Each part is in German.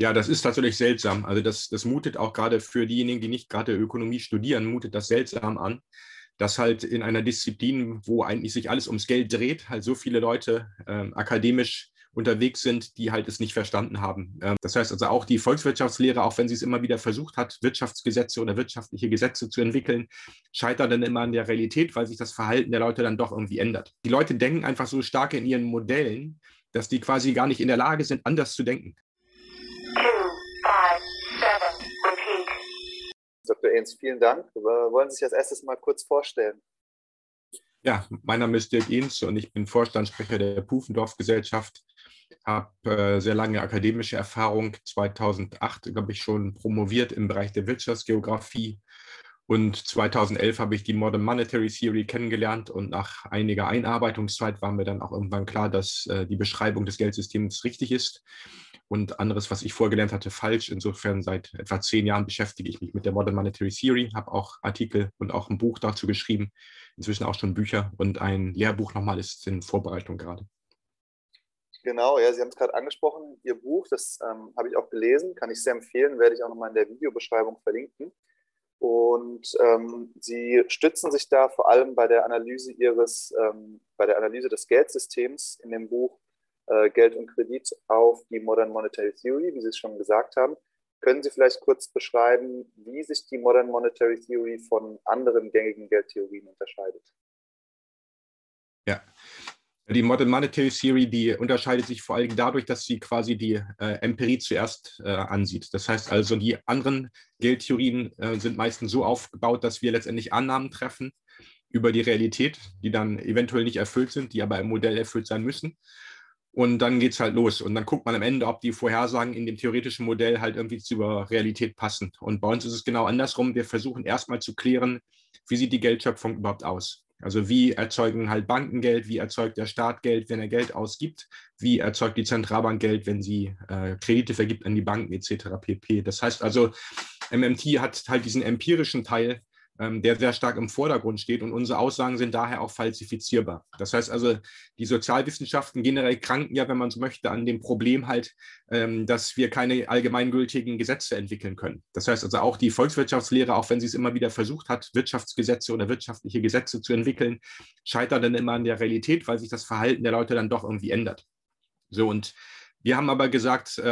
Ja, das ist tatsächlich seltsam. Also das mutet auch gerade für diejenigen, die nicht gerade Ökonomie studieren, mutet das seltsam an, dass halt in einer Disziplin, wo eigentlich sich alles ums Geld dreht, halt so viele Leute akademisch unterwegs sind, die halt es nicht verstanden haben. Das heißt also auch die Volkswirtschaftslehre, auch wenn sie es immer wieder versucht hat, Wirtschaftsgesetze oder wirtschaftliche Gesetze zu entwickeln, scheitert dann immer an der Realität, weil sich das Verhalten der Leute dann doch irgendwie ändert. Die Leute denken einfach so stark in ihren Modellen, dass die quasi gar nicht in der Lage sind, anders zu denken. 2, 5, 7, repeat. Dr. Ehnts, vielen Dank. Wollen Sie sich als erstes mal kurz vorstellen? Ja, mein Name ist Dirk Ehnts und ich bin Vorstandssprecher der Pufendorf-Gesellschaft. Habe sehr lange akademische Erfahrung, 2008 habe ich schon promoviert im Bereich der Wirtschaftsgeografie und 2011 habe ich die Modern Monetary Theory kennengelernt und nach einiger Einarbeitungszeit war mir dann auch irgendwann klar, dass die Beschreibung des Geldsystems richtig ist und anderes, was ich vorgelernt hatte, falsch. Insofern seit etwa 10 Jahren beschäftige ich mich mit der Modern Monetary Theory, habe auch Artikel und auch ein Buch dazu geschrieben, inzwischen auch schon Bücher und ein Lehrbuch nochmal ist in Vorbereitung gerade. Genau, ja, Sie haben es gerade angesprochen, Ihr Buch, das habe ich auch gelesen, kann ich sehr empfehlen, werde ich auch nochmal in der Videobeschreibung verlinken. Und Sie stützen sich da vor allem bei der Analyse des Geldsystems in dem Buch Geld und Kredit auf die Modern Monetary Theory, wie Sie es schon gesagt haben. Können Sie vielleicht kurz beschreiben, wie sich die Modern Monetary Theory von anderen gängigen Geldtheorien unterscheidet? Ja. Die Modern Monetary Theory, die unterscheidet sich vor allem dadurch, dass sie quasi die Empirie zuerst ansieht. Das heißt also, die anderen Geldtheorien sind meistens so aufgebaut, dass wir letztendlich Annahmen treffen über die Realität, die dann eventuell nicht erfüllt sind, die aber im Modell erfüllt sein müssen. Und dann geht es halt los. Und dann guckt man am Ende, ob die Vorhersagen in dem theoretischen Modell halt irgendwie zur Realität passen. Und bei uns ist es genau andersrum. Wir versuchen erstmal zu klären, wie sieht die Geldschöpfung überhaupt aus? Also wie erzeugen halt Banken Geld, wie erzeugt der Staat Geld, wenn er Geld ausgibt, wie erzeugt die Zentralbank Geld, wenn sie Kredite vergibt an die Banken etc. pp. Das heißt also, MMT hat halt diesen empirischen Teil, der sehr stark im Vordergrund steht und unsere Aussagen sind daher auch falsifizierbar. Das heißt also, die Sozialwissenschaften generell kranken ja, wenn man so möchte, an dem Problem halt, dass wir keine allgemeingültigen Gesetze entwickeln können. Das heißt also auch die Volkswirtschaftslehre, auch wenn sie es immer wieder versucht hat, Wirtschaftsgesetze oder wirtschaftliche Gesetze zu entwickeln, scheitert dann immer an der Realität, weil sich das Verhalten der Leute dann doch irgendwie ändert. So, und wir haben aber gesagt,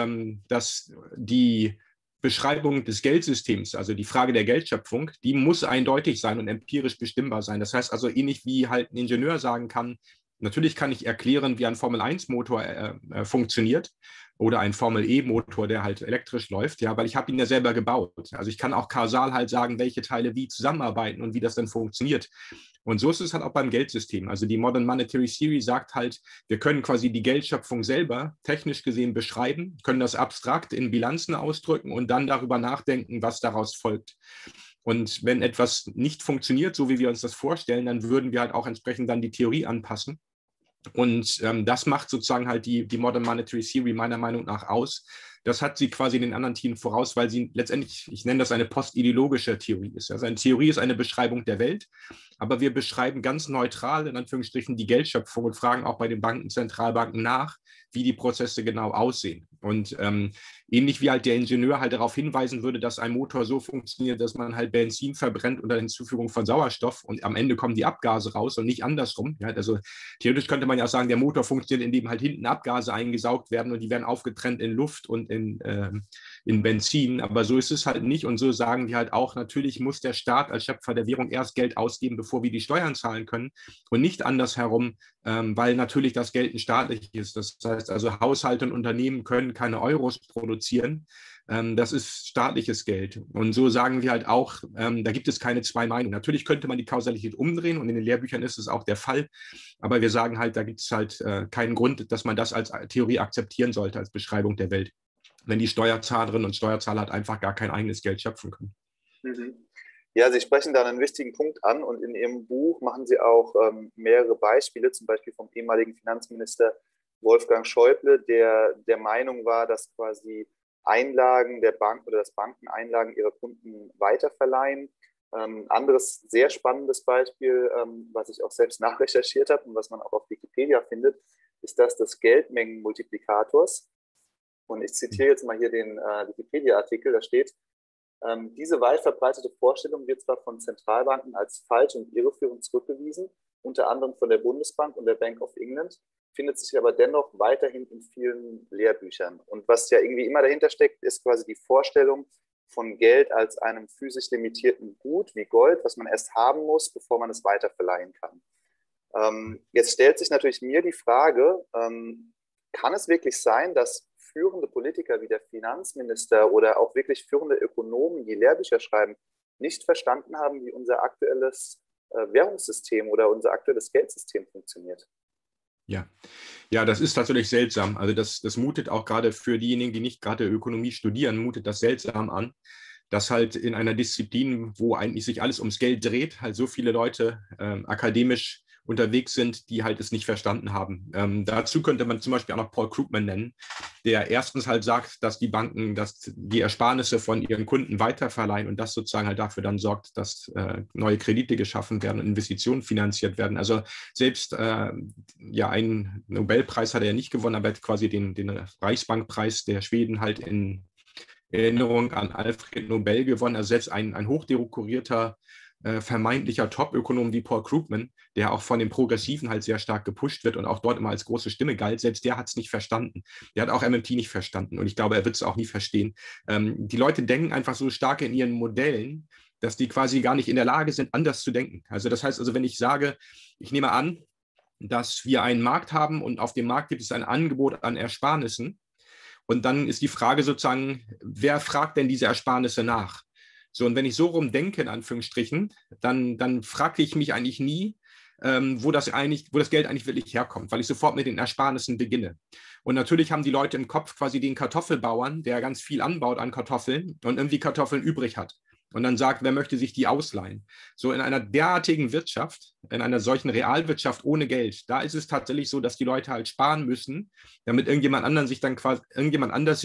dass die Beschreibung des Geldsystems, also die Frage der Geldschöpfung, die muss eindeutig sein und empirisch bestimmbar sein. Das heißt also ähnlich wie halt ein Ingenieur sagen kann, natürlich kann ich erklären, wie ein Formel-1-Motor funktioniert oder ein Formel-E-Motor, der halt elektrisch läuft, ja, weil ich habe ihn ja selber gebaut. Also ich kann auch kausal halt sagen, welche Teile wie zusammenarbeiten und wie das dann funktioniert. Und so ist es halt auch beim Geldsystem. Also die Modern Monetary Theory sagt halt, wir können quasi die Geldschöpfung selber technisch gesehen beschreiben, können das abstrakt in Bilanzen ausdrücken und dann darüber nachdenken, was daraus folgt. Und wenn etwas nicht funktioniert, so wie wir uns das vorstellen, dann würden wir halt auch entsprechend dann die Theorie anpassen. Und das macht sozusagen halt die Modern Monetary Theory meiner Meinung nach aus. Das hat sie quasi den anderen Themen voraus, weil sie letztendlich, ich nenne das eine postideologische Theorie ist. Also eine Theorie ist eine Beschreibung der Welt, aber wir beschreiben ganz neutral in Anführungsstrichen die Geldschöpfung und fragen auch bei den Banken, Zentralbanken nach, wie die Prozesse genau aussehen. Und ähnlich wie halt der Ingenieur halt darauf hinweisen würde, dass ein Motor so funktioniert, dass man halt Benzin verbrennt unter Hinzufügung von Sauerstoff und am Ende kommen die Abgase raus und nicht andersrum. Ja, also theoretisch könnte man ja auch sagen, der Motor funktioniert, indem halt hinten Abgase eingesaugt werden und die werden aufgetrennt in Luft und in Benzin. Aber so ist es halt nicht und so sagen wir halt auch, natürlich muss der Staat als Schöpfer der Währung erst Geld ausgeben, bevor wir die Steuern zahlen können und nicht andersherum, weil natürlich das Geld ein staatliches ist. Das heißt also, Haushalte und Unternehmen können keine Euros produzieren. Das ist staatliches Geld. Und so sagen wir halt auch, da gibt es keine zwei Meinungen. Natürlich könnte man die Kausalität umdrehen und in den Lehrbüchern ist es auch der Fall. Aber wir sagen halt, da gibt es halt keinen Grund, dass man das als Theorie akzeptieren sollte, als Beschreibung der Welt, wenn die Steuerzahlerinnen und Steuerzahler halt einfach gar kein eigenes Geld schöpfen können. Mhm. Ja, Sie sprechen da einen wichtigen Punkt an und in Ihrem Buch machen Sie auch mehrere Beispiele, zum Beispiel vom ehemaligen Finanzminister Wolfgang Schäuble, der der Meinung war, dass quasi Einlagen der Bank oder dass Banken Einlagen ihrer Kunden weiterverleihen. Ein anderes sehr spannendes Beispiel, was ich auch selbst nachrecherchiert habe und was man auch auf Wikipedia findet, ist das des Geldmengenmultiplikators. Und ich zitiere jetzt mal hier den Wikipedia-Artikel, da steht, diese weit verbreitete Vorstellung wird zwar von Zentralbanken als falsch und irreführend zurückgewiesen, unter anderem von der Bundesbank und der Bank of England, findet sich aber dennoch weiterhin in vielen Lehrbüchern. Und was ja irgendwie immer dahinter steckt, ist quasi die Vorstellung von Geld als einem physisch limitierten Gut wie Gold, was man erst haben muss, bevor man es weiterverleihen kann. Jetzt stellt sich natürlich mir die Frage, kann es wirklich sein, dass führende Politiker wie der Finanzminister oder auch wirklich führende Ökonomen, die Lehrbücher schreiben, nicht verstanden haben, wie unser aktuelles Währungssystem oder unser aktuelles Geldsystem funktioniert? Ja, das ist tatsächlich seltsam. Also das mutet auch gerade für diejenigen, die nicht gerade Ökonomie studieren, mutet das seltsam an, dass halt in einer Disziplin, wo eigentlich sich alles ums Geld dreht, halt so viele Leute akademisch unterwegs sind, die halt es nicht verstanden haben. Dazu könnte man zum Beispiel auch noch Paul Krugman nennen, der erstens halt sagt, dass die Banken, dass die Ersparnisse von ihren Kunden weiterverleihen und das sozusagen halt dafür dann sorgt, dass neue Kredite geschaffen werden, Investitionen finanziert werden. Also selbst einen Nobelpreis hat er ja nicht gewonnen, aber quasi den Reichsbankpreis der Schweden halt in Erinnerung an Alfred Nobel gewonnen. Also selbst ein hochdekorierter vermeintlicher Top-Ökonom wie Paul Krugman, der auch von den Progressiven halt sehr stark gepusht wird und auch dort immer als große Stimme galt, selbst der hat es nicht verstanden. Der hat auch MMT nicht verstanden und ich glaube, er wird es auch nie verstehen. Die Leute denken einfach so stark in ihren Modellen, dass die quasi gar nicht in der Lage sind, anders zu denken. Also das heißt, also wenn ich sage, ich nehme an, dass wir einen Markt haben und auf dem Markt gibt es ein Angebot an Ersparnissen und dann ist die Frage sozusagen, wer fragt denn diese Ersparnisse nach? So, und wenn ich so rumdenke, in Anführungsstrichen, dann frage ich mich eigentlich nie, wo das Geld eigentlich wirklich herkommt, weil ich sofort mit den Ersparnissen beginne. Und natürlich haben die Leute im Kopf quasi den Kartoffelbauern, der ganz viel anbaut an Kartoffeln und irgendwie Kartoffeln übrig hat. Und dann sagt, wer möchte sich die ausleihen? So in einer derartigen Wirtschaft, in einer solchen Realwirtschaft ohne Geld, da ist es tatsächlich so, dass die Leute halt sparen müssen, damit irgendjemand anders sich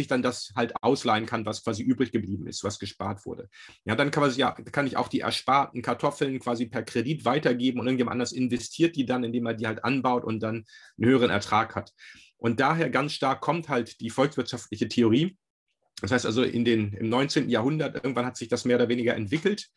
dann das halt ausleihen kann, was quasi übrig geblieben ist, was gespart wurde. Ja, dann kann ich auch die ersparten Kartoffeln quasi per Kredit weitergeben und irgendjemand anders investiert die dann, indem er die halt anbaut und dann einen höheren Ertrag hat. Und daher ganz stark kommt halt die volkswirtschaftliche Theorie. Das heißt also, im 19. Jahrhundert irgendwann hat sich das mehr oder weniger entwickelt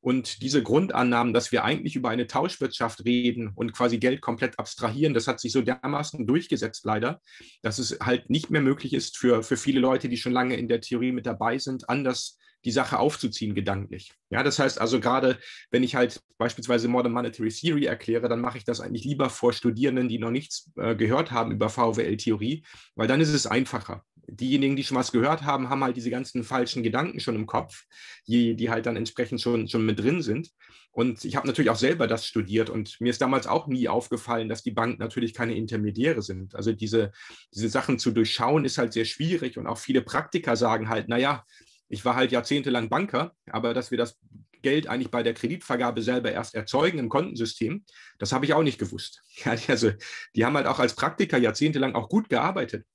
und diese Grundannahmen, dass wir eigentlich über eine Tauschwirtschaft reden und quasi Geld komplett abstrahieren, das hat sich so dermaßen durchgesetzt leider, dass es halt nicht mehr möglich ist für viele Leute, die schon lange in der Theorie mit dabei sind, anders die Sache aufzuziehen gedanklich. Ja, das heißt also gerade, wenn ich halt beispielsweise Modern Monetary Theory erkläre, dann mache ich das eigentlich lieber vor Studierenden, die noch nichts gehört haben über VWL-Theorie, weil dann ist es einfacher. Diejenigen, die schon was gehört haben, haben halt diese ganzen falschen Gedanken schon im Kopf, die halt dann entsprechend schon mit drin sind. Und ich habe natürlich auch selber das studiert und mir ist damals auch nie aufgefallen, dass die Banken natürlich keine Intermediäre sind. Also diese Sachen zu durchschauen ist halt sehr schwierig und auch viele Praktiker sagen halt, naja, ich war halt jahrzehntelang Banker, aber dass wir das Geld eigentlich bei der Kreditvergabe selber erst erzeugen im Kontensystem, das habe ich auch nicht gewusst. Ja, also die haben halt auch als Praktiker jahrzehntelang auch gut gearbeitet,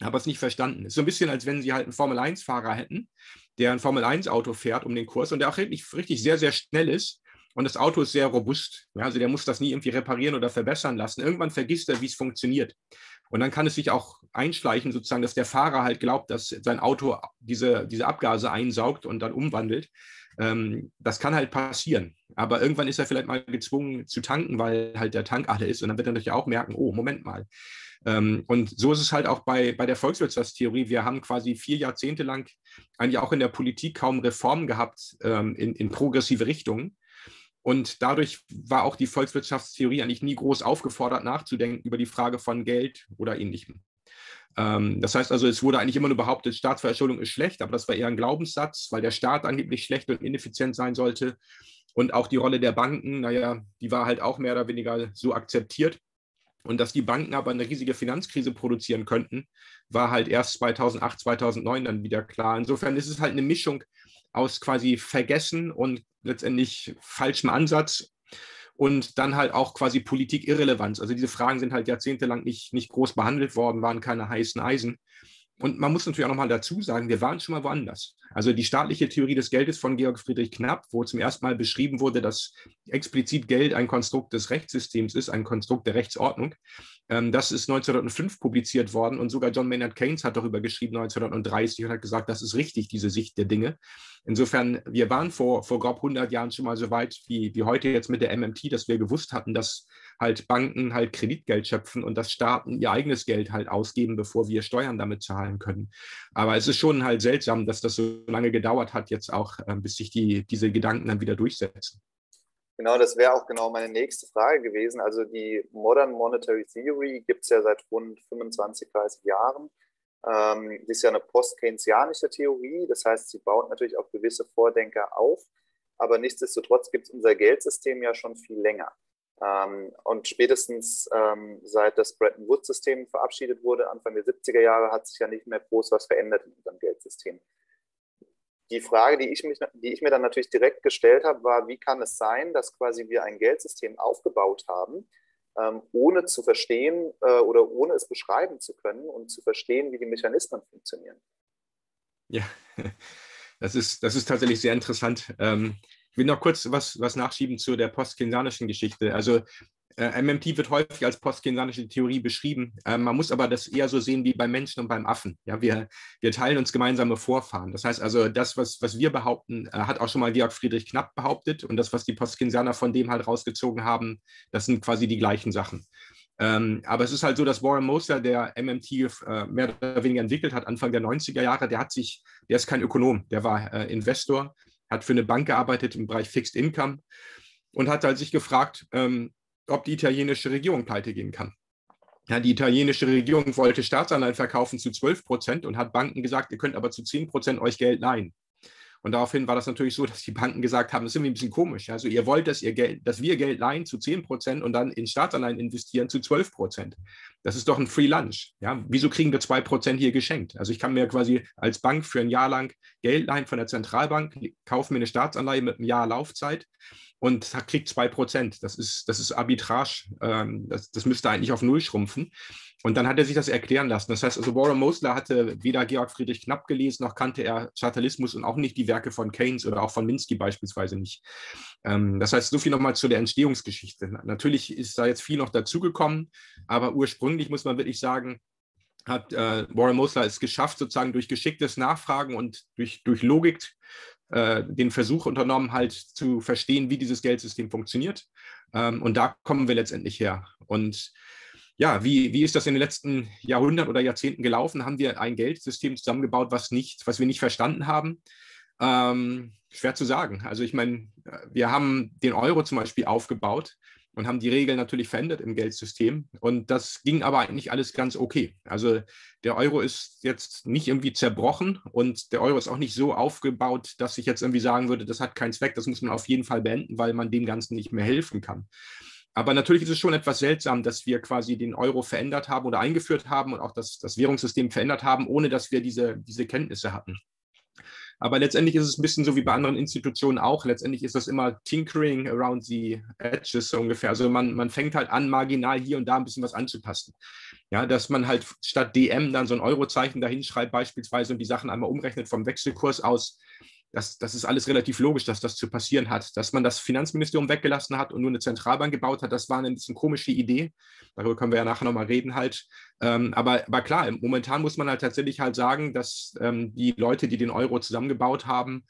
aber es nicht verstanden. Es ist so ein bisschen, als wenn sie halt einen Formel-1-Fahrer hätten, der ein Formel-1-Auto fährt um den Kurs und der auch richtig sehr, sehr schnell ist. Und das Auto ist sehr robust. Ja, also der muss das nie irgendwie reparieren oder verbessern lassen. Irgendwann vergisst er, wie es funktioniert. Und dann kann es sich auch einschleichen, sozusagen, dass der Fahrer halt glaubt, dass sein Auto diese Abgase einsaugt und dann umwandelt. Das kann halt passieren. Aber irgendwann ist er vielleicht mal gezwungen zu tanken, weil halt der Tank alle ist. Und dann wird er natürlich auch merken, oh, Moment mal. Und so ist es halt auch bei der Volkswirtschaftstheorie. Wir haben quasi 4 Jahrzehnte lang eigentlich auch in der Politik kaum Reformen gehabt in progressive Richtungen. Und dadurch war auch die Volkswirtschaftstheorie eigentlich nie groß aufgefordert, nachzudenken über die Frage von Geld oder Ähnlichem. Das heißt also, es wurde eigentlich immer nur behauptet, Staatsverschuldung ist schlecht, aber das war eher ein Glaubenssatz, weil der Staat angeblich schlecht und ineffizient sein sollte. Und auch die Rolle der Banken, naja, die war halt auch mehr oder weniger so akzeptiert. Und dass die Banken aber eine riesige Finanzkrise produzieren könnten, war halt erst 2008, 2009 dann wieder klar. Insofern ist es halt eine Mischung aus quasi Vergessen und letztendlich falschem Ansatz und dann halt auch quasi Politikirrelevanz. Also diese Fragen sind halt jahrzehntelang nicht groß behandelt worden, waren keine heißen Eisen. Und man muss natürlich auch nochmal dazu sagen, wir waren schon mal woanders. Also die staatliche Theorie des Geldes von Georg Friedrich Knapp, wo zum ersten Mal beschrieben wurde, dass explizit Geld ein Konstrukt des Rechtssystems ist, ein Konstrukt der Rechtsordnung. Das ist 1905 publiziert worden und sogar John Maynard Keynes hat darüber geschrieben 1930 und hat gesagt, das ist richtig, diese Sicht der Dinge. Insofern, wir waren vor grob 100 Jahren schon mal so weit wie heute jetzt mit der MMT, dass wir gewusst hatten, dass halt Banken halt Kreditgeld schöpfen und dass Staaten ihr eigenes Geld halt ausgeben, bevor wir Steuern damit zahlen können. Aber es ist schon halt seltsam, dass das so lange gedauert hat jetzt auch, bis sich diese Gedanken dann wieder durchsetzen. Genau, das wäre auch genau meine nächste Frage gewesen. Also die Modern Monetary Theory gibt es ja seit rund 25, 30 Jahren. Die ist ja eine post-keynesianische Theorie, das heißt, sie baut natürlich auf gewisse Vordenker auf, aber nichtsdestotrotz gibt es unser Geldsystem ja schon viel länger. Und spätestens seit das Bretton Woods System verabschiedet wurde, Anfang der 70er Jahre, hat sich ja nicht mehr groß was verändert in unserem Geldsystem. Die Frage, die ich mir dann natürlich direkt gestellt habe, war, wie kann es sein, dass quasi wir ein Geldsystem aufgebaut haben, ohne zu verstehen oder ohne es beschreiben zu können und zu verstehen, wie die Mechanismen funktionieren? Ja, das ist tatsächlich sehr interessant. Ich will noch kurz was nachschieben zu der postkeynesianischen Geschichte. Also MMT wird häufig als postkeynesianische Theorie beschrieben. Man muss aber das eher so sehen wie beim Menschen und beim Affen. Ja, wir teilen uns gemeinsame Vorfahren. Das heißt also, das, was wir behaupten, hat auch schon mal Georg Friedrich Knapp behauptet. Und das, was die Postkeynesianer von dem halt rausgezogen haben, das sind quasi die gleichen Sachen. Aber es ist halt so, dass Warren Mosler, der MMT mehr oder weniger entwickelt hat, Anfang der 90er Jahre, der ist kein Ökonom, der war Investor, hat für eine Bank gearbeitet im Bereich Fixed Income und hat halt sich gefragt, ob die italienische Regierung pleite gehen kann. Ja, die italienische Regierung wollte Staatsanleihen verkaufen zu 12% und hat Banken gesagt, ihr könnt aber zu 10% euch Geld leihen. Und daraufhin war das natürlich so, dass die Banken gesagt haben, das ist irgendwie ein bisschen komisch. Also ihr wollt, dass wir Geld leihen zu 10% und dann in Staatsanleihen investieren zu 12%. Das ist doch ein Free Lunch. Ja? Wieso kriegen wir 2% hier geschenkt? Also ich kann mir quasi als Bank für ein Jahr lang Geld leihen von der Zentralbank, kaufe mir eine Staatsanleihe mit einem Jahr Laufzeit und kriegt 2%. Das ist Arbitrage. Das müsste eigentlich auf 0 schrumpfen. Und dann hat er sich das erklären lassen. Das heißt, also Warren Mosler hatte weder Georg Friedrich Knapp gelesen, noch kannte er Chartalismus und auch nicht die Werke von Keynes oder auch von Minsky beispielsweise nicht. Das heißt, so viel nochmal zu der Entstehungsgeschichte. Natürlich ist da jetzt viel noch dazugekommen, aber ursprünglich muss man wirklich sagen, hat Warren Mosler es geschafft, sozusagen durch geschicktes Nachfragen und durch Logik den Versuch unternommen, halt zu verstehen, wie dieses Geldsystem funktioniert. Und da kommen wir letztendlich her. Und ja, wie ist das in den letzten Jahrhunderten oder Jahrzehnten gelaufen? Haben wir ein Geldsystem zusammengebaut, was wir nicht verstanden haben? Schwer zu sagen. Also ich meine, wir haben den Euro zum Beispiel aufgebaut und haben die Regeln natürlich verändert im Geldsystem. Und das ging aber eigentlich alles ganz okay. Also der Euro ist jetzt nicht irgendwie zerbrochen und der Euro ist auch nicht so aufgebaut, dass ich jetzt irgendwie sagen würde, das hat keinen Zweck, das muss man auf jeden Fall beenden, weil man dem Ganzen nicht mehr helfen kann. Aber natürlich ist es schon etwas seltsam, dass wir quasi den Euro verändert haben oder eingeführt haben und auch das Währungssystem verändert haben, ohne dass wir diese Kenntnisse hatten. Aber letztendlich ist es ein bisschen so wie bei anderen Institutionen auch. Letztendlich ist das immer tinkering around the edges so ungefähr. Also man fängt halt an, marginal hier und da ein bisschen was anzupassen. Ja, dass man halt statt DM dann so ein Eurozeichen dahin schreibt beispielsweise und die Sachen einmal umrechnet vom Wechselkurs aus. Das ist alles relativ logisch, dass das zu passieren hat. Dass man das Finanzministerium weggelassen hat und nur eine Zentralbank gebaut hat, das war eine bisschen komische Idee. Darüber können wir ja nachher nochmal reden halt. Aber klar, momentan muss man halt tatsächlich halt sagen, dass die Leute, die den Euro zusammengebaut haben,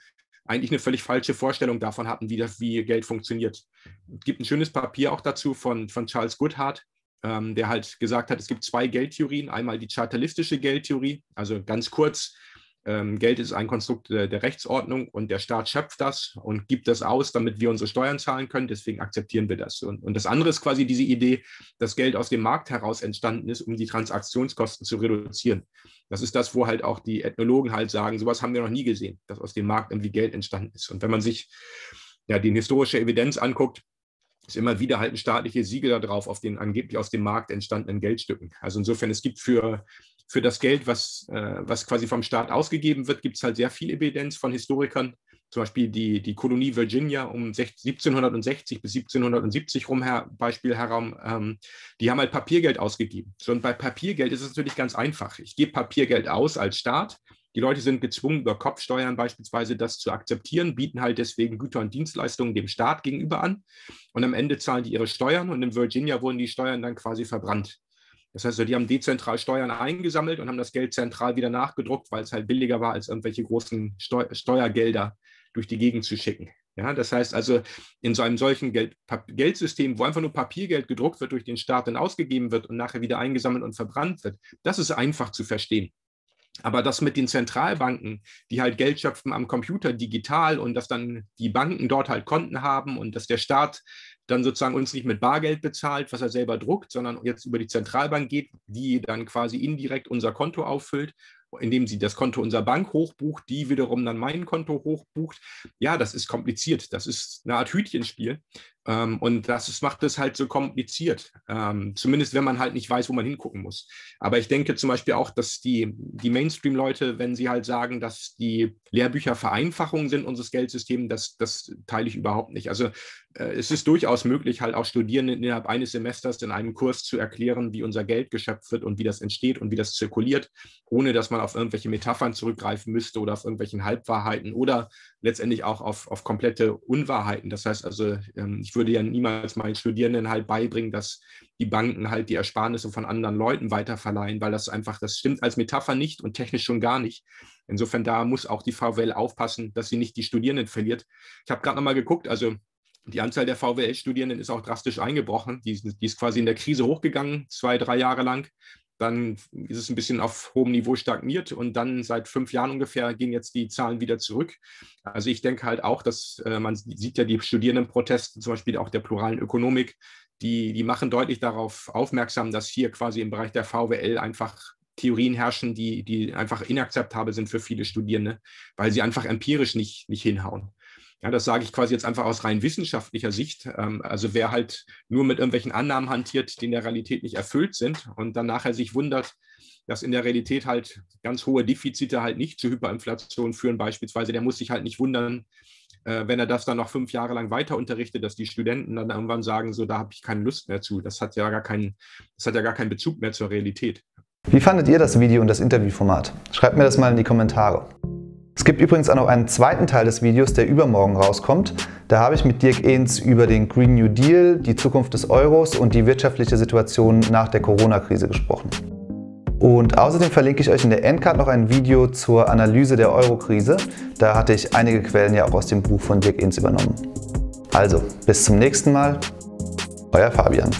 eigentlich eine völlig falsche Vorstellung davon hatten, wie Geld funktioniert. Es gibt ein schönes Papier auch dazu von Charles Goodhart, der halt gesagt hat, es gibt 2 Geldtheorien. Einmal die chartalistische Geldtheorie, also ganz kurz, Geld ist ein Konstrukt der Rechtsordnung und der Staat schöpft das und gibt das aus, damit wir unsere Steuern zahlen können. Deswegen akzeptieren wir das. Und das andere ist quasi diese Idee, dass Geld aus dem Markt heraus entstanden ist, um die Transaktionskosten zu reduzieren. Das ist das, wo halt auch die Ethnologen halt sagen, sowas haben wir noch nie gesehen, dass aus dem Markt irgendwie Geld entstanden ist. Und wenn man sich ja die historische Evidenz anguckt, ist immer wieder halt ein staatliches Siegel darauf, auf den angeblich aus dem Markt entstandenen Geldstücken. Also insofern, es gibt für das Geld, was quasi vom Staat ausgegeben wird, gibt es halt sehr viel Evidenz von Historikern. Zum Beispiel die Kolonie Virginia um 1760 bis 1770 rum, die haben halt Papiergeld ausgegeben. So, und bei Papiergeld ist es natürlich ganz einfach. Ich gebe Papiergeld aus als Staat. Die Leute sind gezwungen, über Kopfsteuern beispielsweise das zu akzeptieren, bieten halt deswegen Güter und Dienstleistungen dem Staat gegenüber an. Und am Ende zahlen die ihre Steuern und in Virginia wurden die Steuern dann quasi verbrannt. Das heißt, die haben dezentral Steuern eingesammelt und haben das Geld zentral wieder nachgedruckt, weil es halt billiger war, als irgendwelche großen Steuergelder durch die Gegend zu schicken. Ja, das heißt also, in so einem solchen Geldsystem, wo einfach nur Papiergeld gedruckt wird, durch den Staat dann ausgegeben wird und nachher wieder eingesammelt und verbrannt wird, das ist einfach zu verstehen. Aber das mit den Zentralbanken, die halt Geld schöpfen am Computer digital und dass dann die Banken dort halt Konten haben und dass der Staat dann sozusagen uns nicht mit Bargeld bezahlt, was er selber druckt, sondern jetzt über die Zentralbank geht, die dann quasi indirekt unser Konto auffüllt, indem sie das Konto unserer Bank hochbucht, die wiederum dann mein Konto hochbucht. Ja, das ist kompliziert. Das ist eine Art Hütchenspiel. Und das macht es halt so kompliziert. Zumindest, wenn man halt nicht weiß, wo man hingucken muss. Aber ich denke zum Beispiel auch, dass die Mainstream-Leute, wenn sie halt sagen, dass die Lehrbücher Vereinfachungen sind unseres Geldsystems, das teile ich überhaupt nicht. Also es ist durchaus möglich, halt auch Studierenden innerhalb eines Semesters in einem Kurs zu erklären, wie unser Geld geschöpft wird und wie das entsteht und wie das zirkuliert, ohne dass man auf irgendwelche Metaphern zurückgreifen müsste oder auf irgendwelchen Halbwahrheiten oder letztendlich auch auf komplette Unwahrheiten. Das heißt also, ich würde ja niemals meinen Studierenden halt beibringen, dass die Banken halt die Ersparnisse von anderen Leuten weiterverleihen, weil das einfach, das stimmt als Metapher nicht und technisch schon gar nicht. Insofern, da muss auch die VWL aufpassen, dass sie nicht die Studierenden verliert. Ich habe gerade nochmal geguckt, also die Anzahl der VWL-Studierenden ist auch drastisch eingebrochen. Die ist quasi in der Krise hochgegangen, 2-3 Jahre lang. Dann ist es ein bisschen auf hohem Niveau stagniert und dann seit 5 Jahren ungefähr gehen jetzt die Zahlen wieder zurück. Also ich denke halt auch, dass man sieht ja die Studierendenproteste, zum Beispiel auch der pluralen Ökonomik, die machen deutlich darauf aufmerksam, dass hier quasi im Bereich der VWL einfach Theorien herrschen, die einfach inakzeptabel sind für viele Studierende, weil sie einfach empirisch nicht hinhauen. Ja, das sage ich quasi jetzt einfach aus rein wissenschaftlicher Sicht. Also wer halt nur mit irgendwelchen Annahmen hantiert, die in der Realität nicht erfüllt sind und dann nachher sich wundert, dass in der Realität halt ganz hohe Defizite halt nicht zu Hyperinflation führen beispielsweise, der muss sich halt nicht wundern, wenn er das dann noch 5 Jahre lang weiter unterrichtet, dass die Studenten dann irgendwann sagen, so, da habe ich keine Lust mehr zu. Das hat ja gar keinen Bezug mehr zur Realität. Wie fandet ihr das Video und das Interviewformat? Schreibt mir das mal in die Kommentare. Es gibt übrigens auch noch einen zweiten Teil des Videos, der übermorgen rauskommt. Da habe ich mit Dirk Ehnts über den Green New Deal, die Zukunft des Euros und die wirtschaftliche Situation nach der Corona-Krise gesprochen. Und außerdem verlinke ich euch in der Endcard noch ein Video zur Analyse der Euro-Krise. Da hatte ich einige Quellen ja auch aus dem Buch von Dirk Ehnts übernommen. Also, bis zum nächsten Mal. Euer Fabian.